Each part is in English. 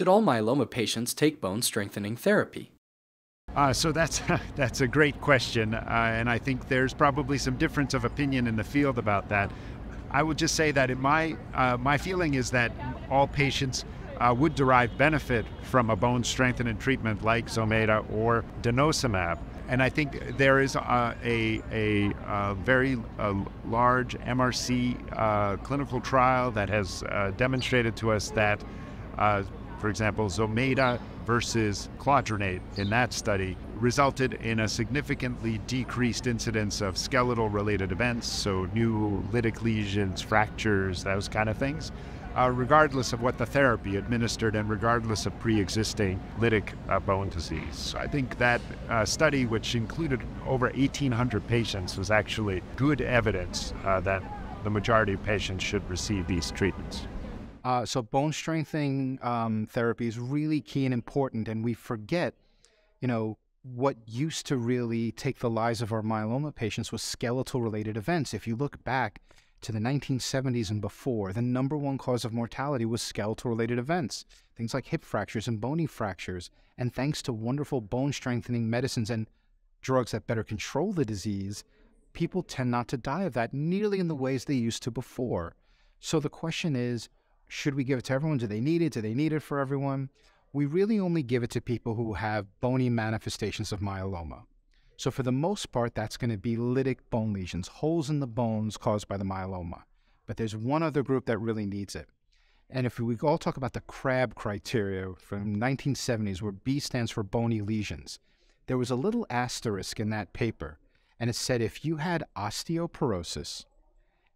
should all myeloma patients take bone strengthening therapy? So that's a great question, and I think there's probably some difference of opinion in the field about that. I would just say that in my feeling is that all patients would derive benefit from a bone strengthening treatment like Zometa or Denosumab. And I think there is a very large MRC clinical trial that has demonstrated to us that, for example, Zometa versus Clodronate in that study resulted in a significantly decreased incidence of skeletal-related events, so new lytic lesions, fractures, those kind of things, regardless of what the therapy administered and regardless of pre-existing lytic bone disease. So I think that study, which included over 1,800 patients, was actually good evidence that the majority of patients should receive these treatments. So bone strengthening therapy is really key and important, and we forget, you know, what used to really take the lives of our myeloma patients was skeletal-related events. If you look back to the 1970s and before, the #1 cause of mortality was skeletal-related events, things like hip fractures and bony fractures. And thanks to wonderful bone-strengthening medicines and drugs that better control the disease, people tend not to die of that nearly in the ways they used to before. So the question is, should we give it to everyone? Do they need it? Do they need it for everyone? We really only give it to people who have bony manifestations of myeloma. So for the most part, that's going to be lytic bone lesions, holes in the bones caused by the myeloma. But there's one other group that really needs it. And if we all talk about the CRAB criteria from 1970s, where B stands for bony lesions, there was a little asterisk in that paper. And it said if you had osteoporosis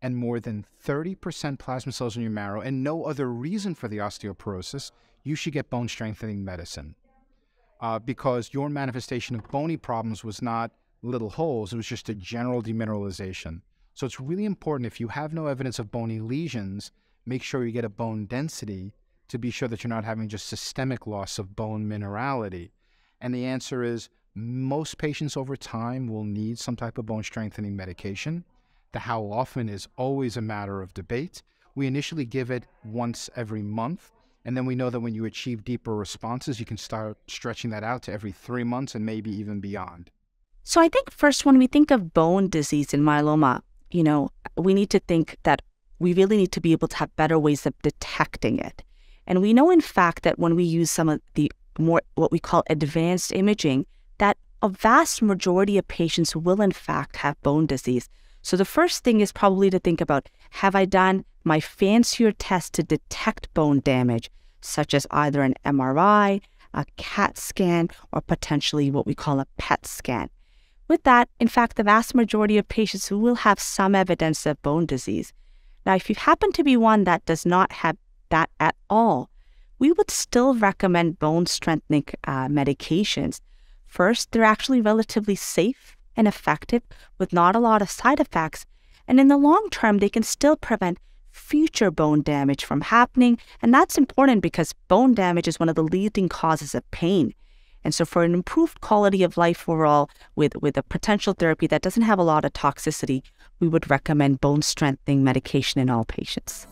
and more than 30% plasma cells in your marrow and no other reason for the osteoporosis, you should get bone strengthening medicine. Because your manifestation of bony problems was not little holes, it was just a general demineralization. So it's really important, if you have no evidence of bony lesions, make sure you get a bone density to be sure that you're not having just systemic loss of bone minerality. And the answer is most patients over time will need some type of bone strengthening medication. The how often is always a matter of debate. We initially give it once every month. And then we know that when you achieve deeper responses, you can start stretching that out to every 3 months and maybe even beyond. So I think first, when we think of bone disease in myeloma, you know, we need to think that we really need to be able to have better ways of detecting it. And we know, in fact, that when we use some of the more what we call advanced imaging, that a vast majority of patients will, in fact, have bone disease. So the first thing is probably to think about, have I done my fancier test to detect bone damage, such as either an MRI, a CAT scan, or potentially what we call a PET scan. With that, in fact, the vast majority of patients will have some evidence of bone disease. Now, if you happen to be one that does not have that at all, we would still recommend bone strengthening medications. First, they're actually relatively safe and effective with not a lot of side effects. And in the long term, they can still prevent future bone damage from happening. And that's important because bone damage is one of the leading causes of pain. And so for an improved quality of life overall with a potential therapy that doesn't have a lot of toxicity, we would recommend bone strengthening medication in all patients.